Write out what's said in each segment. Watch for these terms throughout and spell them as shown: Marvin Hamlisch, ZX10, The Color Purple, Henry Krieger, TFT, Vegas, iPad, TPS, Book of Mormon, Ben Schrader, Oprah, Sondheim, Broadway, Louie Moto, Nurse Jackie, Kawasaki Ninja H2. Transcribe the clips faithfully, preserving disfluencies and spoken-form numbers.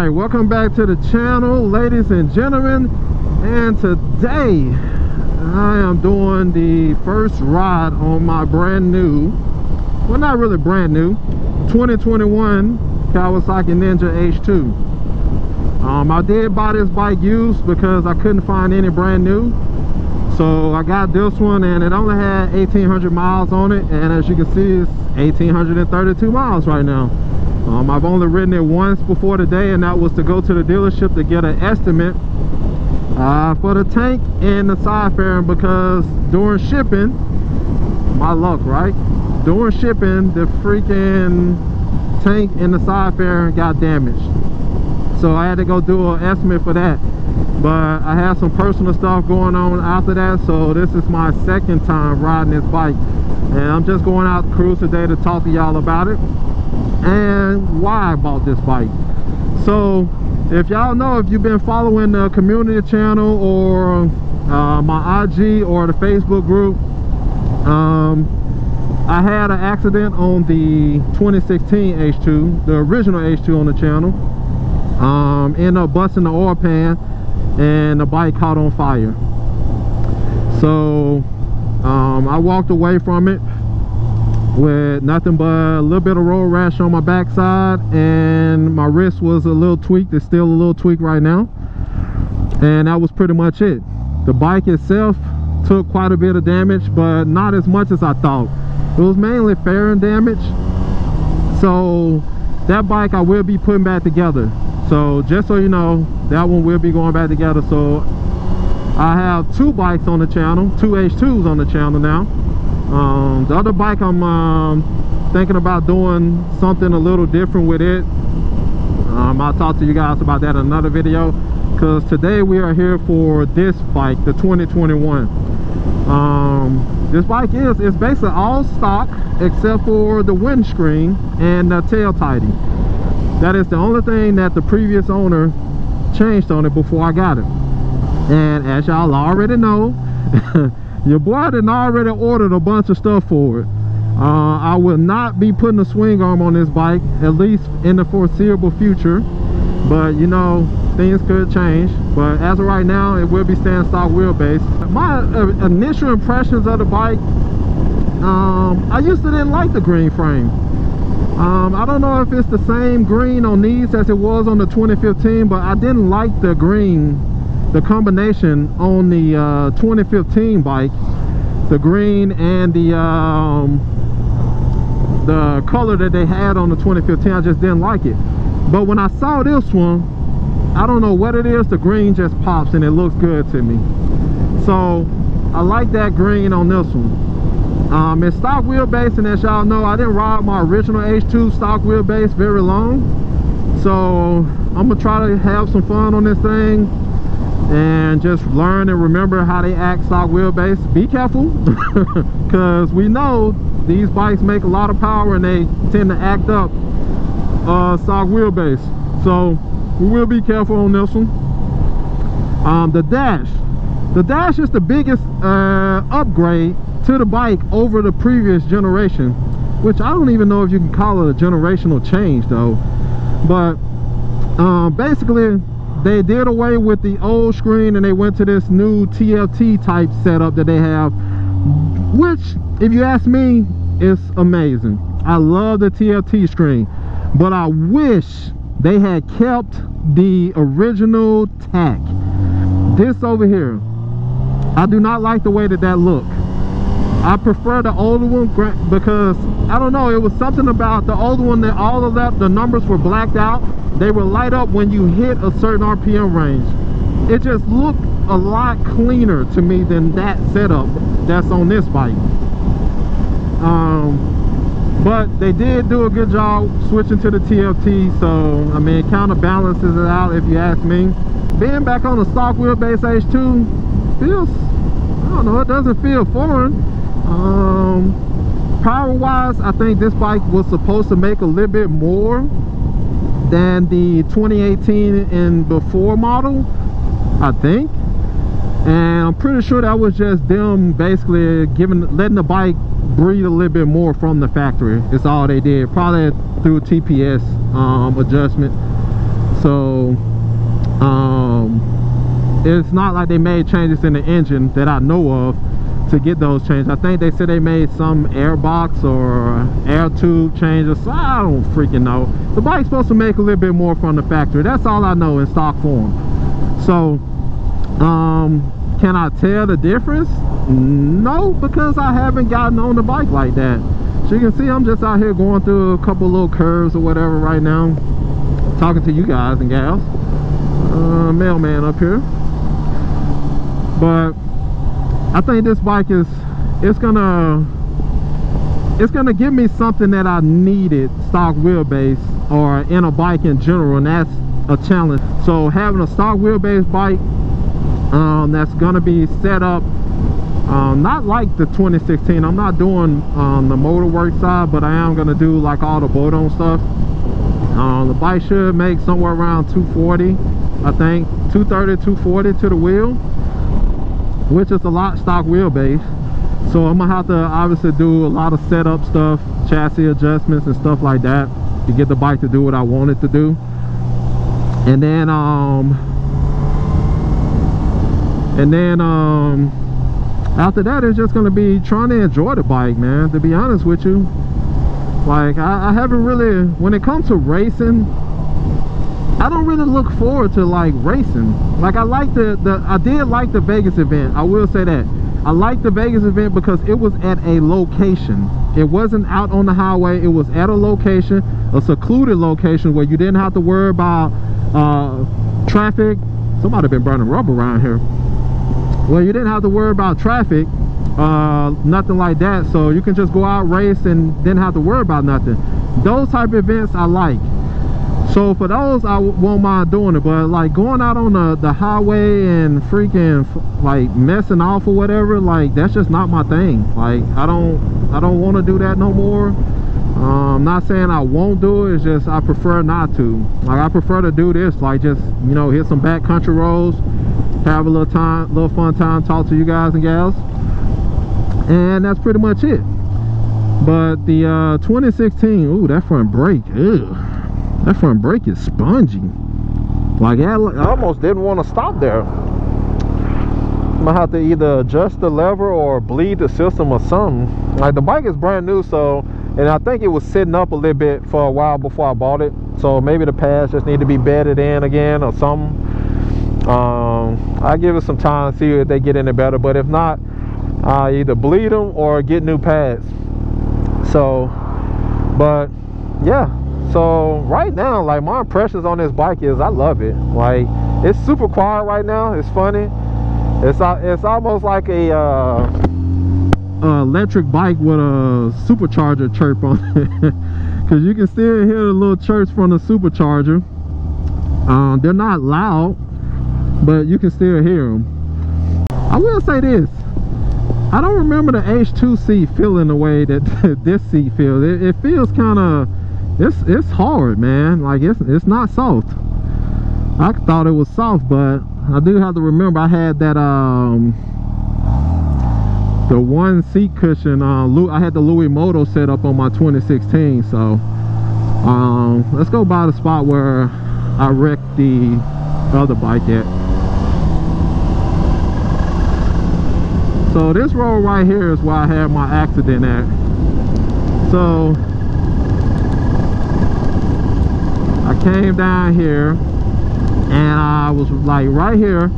All right, welcome back to the channel, ladies and gentlemen, and today I am doing the first ride on my brand new, well, not really brand new, twenty twenty-one Kawasaki Ninja H two. um, I did buy this bike used because I couldn't find any brand new, so I got this one, and it only had eighteen hundred miles on it, and as you can see, it's eighteen thirty-two miles right now. Um, I've only ridden it once before today, and that was to go to the dealership to get an estimate uh, for the tank and the side fairing, because during shipping, my luck, right? During shipping, the freaking tank and the side fairing got damaged. So I had to go do an estimate for that. But I had some personal stuff going on after that, so this is my second time riding this bike. And I'm just going out to cruise today to talk to y'all about it and why I bought this bike. So if y'all know, if you've been following the community channel or uh, my I G or the Facebook group, um, I had an accident on the twenty sixteen H two, the original H two on the channel. Um, ended up busting the oil pan and the bike caught on fire. So um, I walked away from it with nothing but a little bit of road rash on my backside, and my wrist was a little tweaked. It's still a little tweaked right now, and that was pretty much it. The bike itself took quite a bit of damage, but not as much as I thought. It was mainly fairing damage, so that bike I will be putting back together. So just so you know, that one will be going back together. So I have two bikes on the channel, two H twos on the channel now. Um, the other bike, I'm um, thinking about doing something a little different with it. Um, I'll talk to you guys about that in another video, because today we are here for this bike, the twenty twenty-one. Um, this bike is it's basically all stock except for the windscreen and the tail tidy. That is the only thing that the previous owner changed on it before I got it. And as y'all already know, your boy done already ordered a bunch of stuff for it. Uh, I will not be putting a swing arm on this bike, at least in the foreseeable future. But you know, things could change. But as of right now, it will be stand stock wheelbase. My uh, initial impressions of the bike, um, I used to didn't like the green frame. Um, I don't know if it's the same green on these as it was on the twenty fifteen, but I didn't like the green. The combination on the uh, twenty fifteen bike, the green and the um, the color that they had on the twenty fifteen, I just didn't like it. But when I saw this one, I don't know what it is, the green just pops and it looks good to me. So I like that green on this one. Um, it's stock wheelbase, and as y'all know, I didn't ride my original H two stock wheelbase very long. So I'm gonna try to have some fun on this thing and just learn and remember how they act stock wheelbase. Be careful, because we know these bikes make a lot of power and they tend to act up uh, stock wheelbase. So we will be careful on this one. Um, the dash. The dash is the biggest uh, upgrade to the bike over the previous generation, which I don't even know if you can call it a generational change though. But uh, basically, they did away with the old screen and they went to this new T F T type setup that they have, which, if you ask me, is amazing. I love the T F T screen, but I wish they had kept the original tack. This over here, I do not like the way that that looked. I prefer the older one, because I don't know, it was something about the older one that all of that, the numbers were blacked out. They would light up when you hit a certain R P M range. It just looked a lot cleaner to me than that setup that's on this bike. Um, but they did do a good job switching to the T F T, so I mean, it kind of balances it out if you ask me. Being back on the stock wheelbase H two feels, I don't know, it doesn't feel foreign. Um, power wise, I think this bike was supposed to make a little bit more than the twenty eighteen and before model, I think, and I'm pretty sure that was just them basically giving, letting the bike breathe a little bit more from the factory. It's all they did, probably through T P S um, adjustment. So um, it's not like they made changes in the engine that I know of to get those changed. I think they said they made some airbox or air tube changes. I don't freaking know. The bike's supposed to make a little bit more from the factory. That's all I know in stock form. So um, can I tell the difference? No, because I haven't gotten on the bike like that. So you can see I'm just out here going through a couple little curves or whatever right now, talking to you guys and gals. Uh, mailman up here. But I think this bike is, it's gonna, it's gonna give me something that I needed stock wheelbase or in a bike in general, and that's a challenge. So having a stock wheelbase bike um, that's gonna be set up, um, not like the twenty sixteen, I'm not doing um, the motor work side, but I am gonna do like all the bolt-on stuff. Um, the bike should make somewhere around two forty, I think, two thirty, two forty to the wheel, which is a lot stock wheelbase. So I'm gonna have to obviously do a lot of setup stuff, chassis adjustments and stuff like that to get the bike to do what I want it to do. And then um and then um after that, it's just gonna be trying to enjoy the bike, man, to be honest with you. Like I, I haven't really, when it comes to racing, I don't really look forward to like racing. Like I like the, the I did like the Vegas event. I will say that. I liked the Vegas event because it was at a location. It wasn't out on the highway. It was at a location, a secluded location where you didn't have to worry about uh, traffic. Somebody been burning rubber around here. Well, you didn't have to worry about traffic, uh, nothing like that. So you can just go out, race, and didn't have to worry about nothing. Those type of events I like. So for those, I won't mind doing it, but like going out on the, the highway and freaking like messing off or whatever, like that's just not my thing. Like I don't, I don't want to do that no more. Um, not saying I won't do it, it's just I prefer not to. Like I prefer to do this, like just, you know, hit some backcountry roads, have a little time, little fun time, talk to you guys and gals, and that's pretty much it. But the uh, twenty sixteen, ooh, that front brake, ew. That front brake is spongy. Like I almost didn't want to stop there. I'm gonna have to either adjust the lever or bleed the system or something. Like the bike is brand new, so, and I think it was sitting up a little bit for a while before I bought it. So maybe the pads just need to be bedded in again or something. Um, I give it some time to see if they get any better. But if not, I either bleed them or get new pads. So, but yeah. So right now, like my impressions on this bike is I love it. Like it's super quiet right now. It's funny. It's it's almost like a uh, uh, electric bike with a supercharger chirp on it, because you can still hear the little chirps from the supercharger. Um, they're not loud, but you can still hear them. I will say this. I don't remember the H two seat feeling the way that this seat feels. It, it feels kind of. It's, it's hard, man. Like it's, it's not soft. I thought it was soft, but I do have to remember I had that um the one seat cushion. Uh, Lou, I had the Louie Moto set up on my twenty sixteen. So um, let's go by the spot where I wrecked the other bike at. So this road right here is where I had my accident at. So I came down here and I was like right here,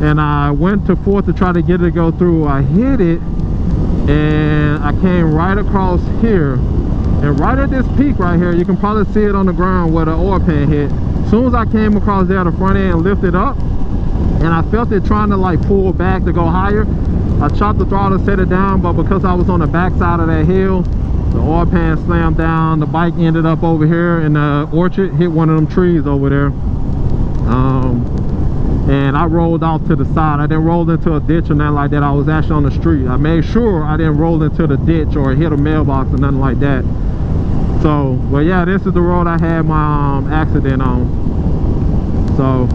and I went to forth to try to get it to go through. I hit it and I came right across here, and right at this peak right here, you can probably see it on the ground where the oil pan hit. As soon as I came across there, the front end lifted up and I felt it trying to like pull back to go higher. I chopped the throttle, set it down, but because I was on the back side of that hill, the oil pan slammed down, the bike ended up over here in the orchard, hit one of them trees over there. Um, and I rolled off to the side. I didn't roll into a ditch or nothing like that. I was actually on the street. I made sure I didn't roll into the ditch or hit a mailbox or nothing like that. So, well, yeah, this is the road I had my um, accident on. So,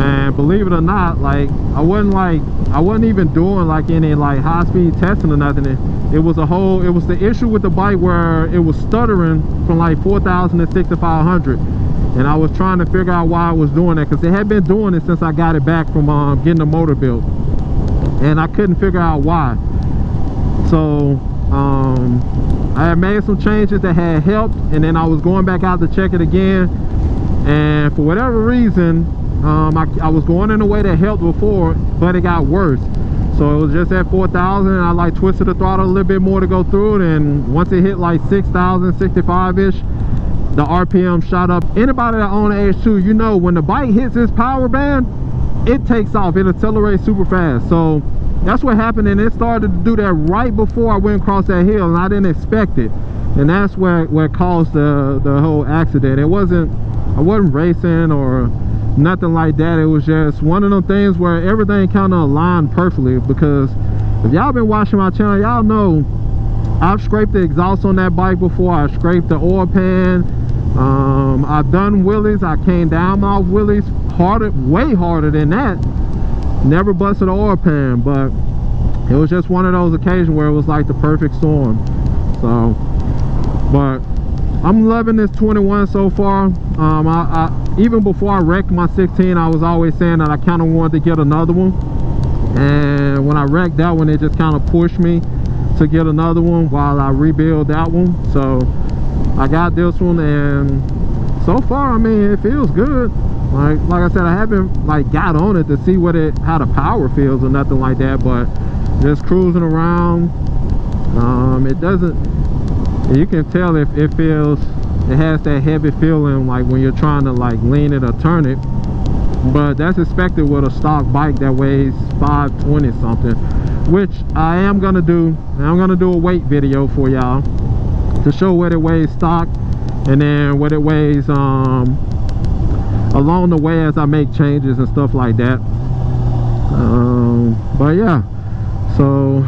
and believe it or not, like I wasn't like I wasn't even doing like any like high speed testing or nothing. it was a whole, it was the issue with the bike where it was stuttering from like four thousand six to five hundred, and I was trying to figure out why I was doing that, because they had been doing it since I got it back from um, getting the motor built, and I couldn't figure out why. So um, I had made some changes that had helped, and then I was going back out to check it again, and for whatever reason um, I, I was going in a way that helped before, but it got worse. So it was just at four thousand, and I like twisted the throttle a little bit more to go through it, and once it hit like six thousand sixty-five ish, the R P M shot up. Anybody that owns an H two, you know when the bike hits its power band, it takes off, it accelerates super fast. So that's what happened, and it started to do that right before I went across that hill, and I didn't expect it, and that's where what caused the the whole accident. It wasn't, I wasn't racing or nothing like that. It was just one of them things where everything kind of aligned perfectly, because if y'all been watching my channel, y'all know I've scraped the exhaust on that bike before, I scraped the oil pan, um I've done wheelies, I came down my wheelies harder, way harder than that, never busted the oil pan, but it was just one of those occasions where it was like the perfect storm. So but I'm loving this twenty-one so far. um i, I even before I wrecked my sixteen, I was always saying that I kind of wanted to get another one, and when I wrecked that one, it just kind of pushed me to get another one while I rebuild that one. So I got this one, and so far, I mean, it feels good. Like, like I said, I haven't like got on it to see what it, how the power feels or nothing like that, but just cruising around. Um, it doesn't, you can tell if it feels, it has that heavy feeling like when you're trying to like lean it or turn it, but that's expected with a stock bike that weighs five twenty something, which I am gonna do. I'm gonna do a weight video for y'all to show what it weighs stock, and then what it weighs um, along the way as I make changes and stuff like that. Um, but yeah, so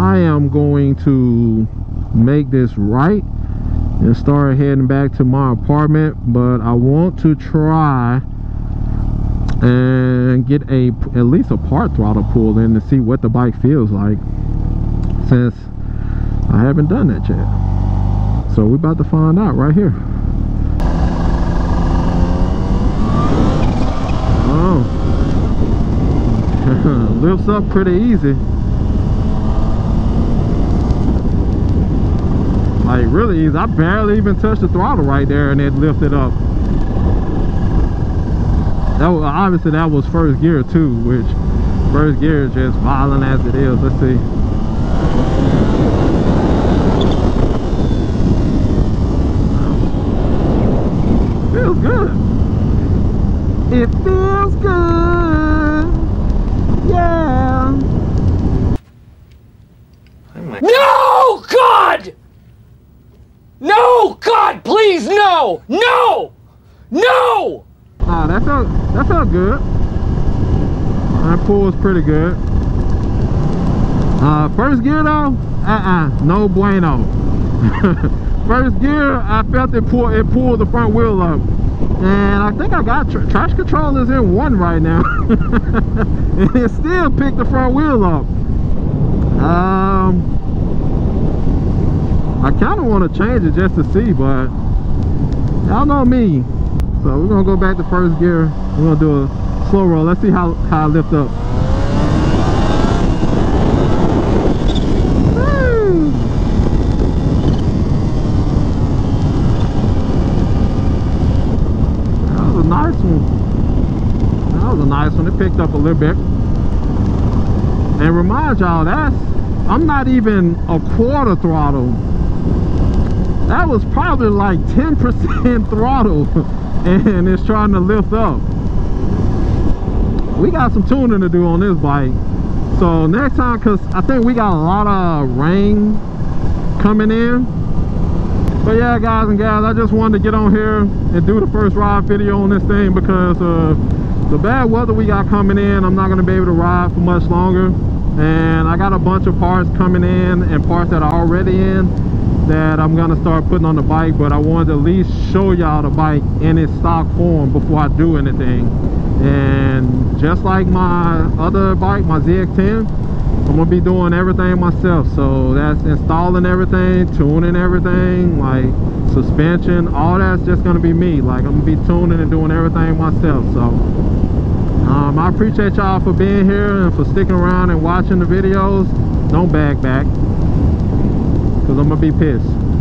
I am going to make this right and start heading back to my apartment, but I want to try and get a at least a part throttle pull in to see what the bike feels like, since I haven't done that yet. So we're about to find out right here. Oh, lifts up pretty easy. Like really easy. I barely even touched the throttle right there, and it lifted up. That was, obviously that was first gear too, which first gear is just violent as it is. Let's see. Feels good. It feels good. Yeah. No, God! No, God, please, no! No! No! Ah, that felt, that felt good. That pull was pretty good. Uh, first gear though, uh-uh, no bueno. First gear, I felt it pull, it pulled the front wheel up. And I think I got, tr trash control is in one right now. And it still picked the front wheel up. Um... I kind of want to change it just to see, but y'all know me. So we're going to go back to first gear. We're going to do a slow roll. Let's see how, how I lift up. Woo! That was a nice one. That was a nice one. It picked up a little bit. And remind y'all, that's, I'm not even a quarter throttle. That was probably like ten percent throttle, and it's trying to lift up. We got some tuning to do on this bike. So next time, because I think we got a lot of rain coming in. But yeah, guys and gals, I just wanted to get on here and do the first ride video on this thing, because uh, the bad weather we got coming in, I'm not going to be able to ride for much longer. And I got a bunch of parts coming in and parts that are already in that I'm gonna start putting on the bike, but I wanted to at least show y'all the bike in its stock form before I do anything. And just like my other bike, my Z X ten, I'm gonna be doing everything myself, so that's installing everything, tuning everything, like suspension, all that's just gonna be me. Like, I'm gonna be tuning and doing everything myself. So um, I appreciate y'all for being here and for sticking around and watching the videos. Don't bag back, because I'm gonna be pissed.